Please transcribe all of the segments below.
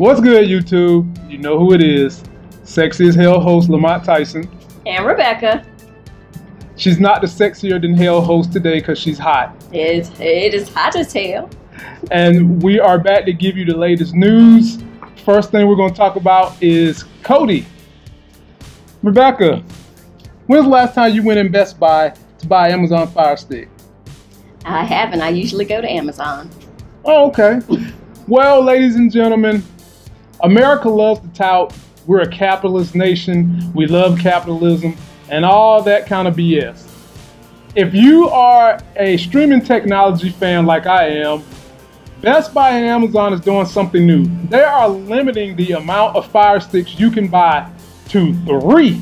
What's good, YouTube? You know who it is. Sexy as Hell host Lamont Tyson. And Rebecca. She's not the sexier than hell host today because she's hot. It is hot as hell. And we are back to give you the latest news. First thing we're going to talk about is Kodi. Rebecca, when's the last time you went in Best Buy to buy Amazon Fire Stick? I haven't. I usually go to Amazon. Oh, okay. Well, ladies and gentlemen, America loves to tout we're a capitalist nation, we love capitalism, and all that kind of BS. If you are a streaming technology fan like I am, Best Buy and Amazon is doing something new. They are limiting the amount of Fire Sticks you can buy to 3.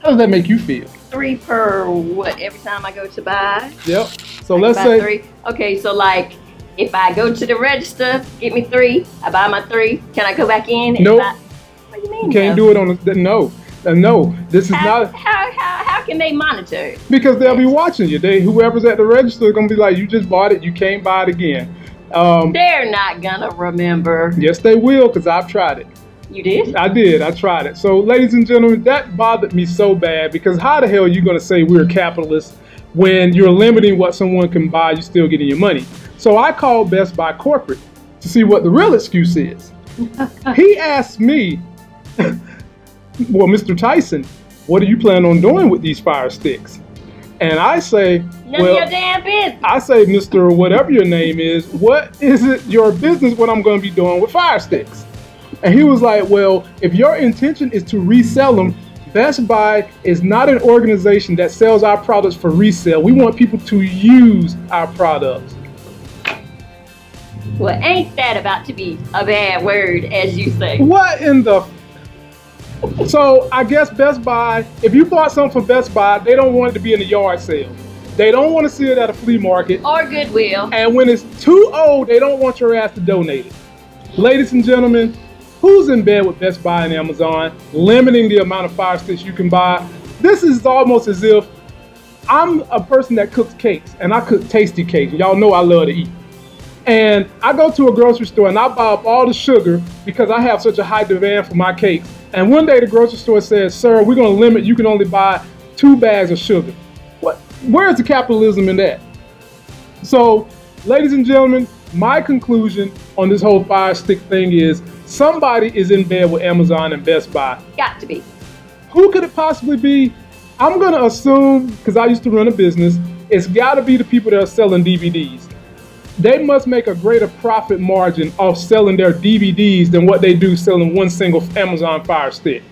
How does that make you feel? 3 per what? Every time I go to buy? Yep. So let's say 3. Okay, so like if I go to the register, get me 3. I buy my 3. Can I go back in? Nope. What do you mean? You can't do it on the no. No, this is not. How can they monitor it? Because they'll be watching you. Whoever's at the register is gonna be like, you just bought it. You can't buy it again. They're not gonna remember. Yes, they will, because I've tried it. You did? I did. I tried it. So, ladies and gentlemen, that bothered me so bad, because how the hell are you gonna say we're capitalists when you're limiting what someone can buy? You're still getting your money. So I called Best Buy corporate to see what the real excuse is. He asked me. Well, Mr. Tyson, what do you plan on doing with these Fire Sticks? And I say, none of your damn business. I say, Mr. whatever your name is, what is it your business what I'm going to be doing with Fire Sticks? And he was like, well, if your intention is to resell them, Best Buy is not an organization that sells our products for resale. We want people to use our products. Well, ain't that about to be a bad word, as you say? What in the... So I guess Best Buy, if you bought something from Best Buy, they don't want it to be in a yard sale. They don't want to see it at a flea market. Or Goodwill. And when it's too old, they don't want your ass to donate it. Ladies and gentlemen, who's in bed with Best Buy and Amazon, limiting the amount of Fire Sticks you can buy? This is almost as if I'm a person that cooks cakes, and I cook tasty cakes. Y'all know I love to eat. And I go to a grocery store and I buy up all the sugar because I have such a high demand for my cakes. And one day the grocery store says, sir, we're going to limit, you can only buy 2 bags of sugar. What? Where's the capitalism in that? So, ladies and gentlemen, my conclusion on this whole Fire Stick thing is somebody is in bed with Amazon and Best Buy. Got to be. Who could it possibly be? I'm going to assume, because I used to run a business, it's got to be the people that are selling DVDs. They must make a greater profit margin off selling their DVDs than what they do selling one single Amazon Fire Stick.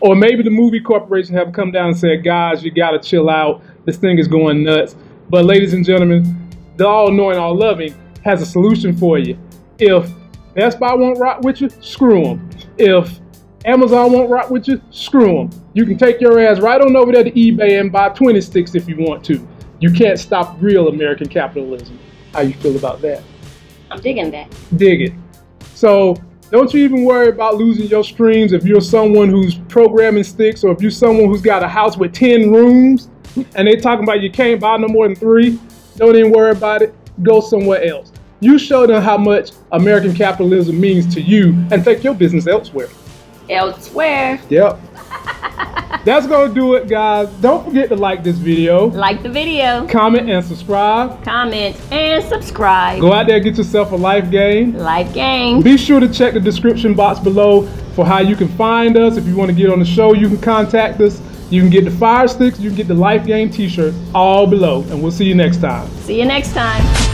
Or maybe the movie corporation have come down and said, guys, you gotta chill out. This thing is going nuts. But ladies and gentlemen, the all-knowing, all-loving has a solution for you. If Best Buy won't rock with you, screw them. If Amazon won't rock with you, screw them. You can take your ass right on over there to eBay and buy 20 sticks if you want to. You can't stop real American capitalism. How you feel about that? I'm digging that. Dig it. So don't you even worry about losing your streams if you're someone who's programming sticks, or if you're someone who's got a house with 10 rooms and they're talking about you can't buy no more than 3. Don't even worry about it. Go somewhere else. You show them how much American capitalism means to you and take your business elsewhere. Elsewhere. Yep. That's gonna do it, guys. Don't forget to like this video. Like the video. Comment and subscribe. Comment and subscribe. Go out there and get yourself a Life Gain. Life Gain. Be sure to check the description box below for how you can find us. If you want to get on the show, you can contact us. You can get the Fire Sticks. You can get the Life Gain t-shirt, all below. And we'll see you next time. See you next time.